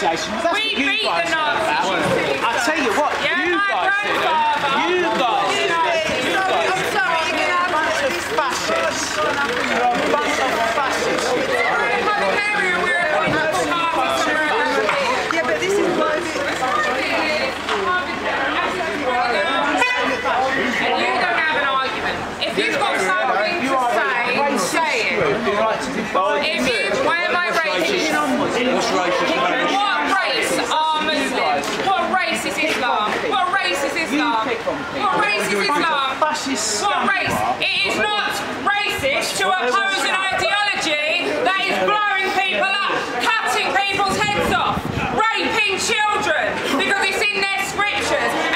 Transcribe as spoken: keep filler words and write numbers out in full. Association. That's we what you beat guys the Nazis. I tell you what, yeah, you, guys you guys did it. You guys did it. I'm sorry, you can have bunch of fascists. You're a bunch of fascists. We're in Bulgaria, we're a bunch of fascists. Yeah, but this is why we And you don't have an argument. If you've got something to say, say it. If you, why am I racist? What race are Muslims? What race is Islam? What race is Islam? What race is Islam? What race? It is not racist to oppose an ideology that is blowing people up, cutting people's heads off, raping children, because it's in their scriptures.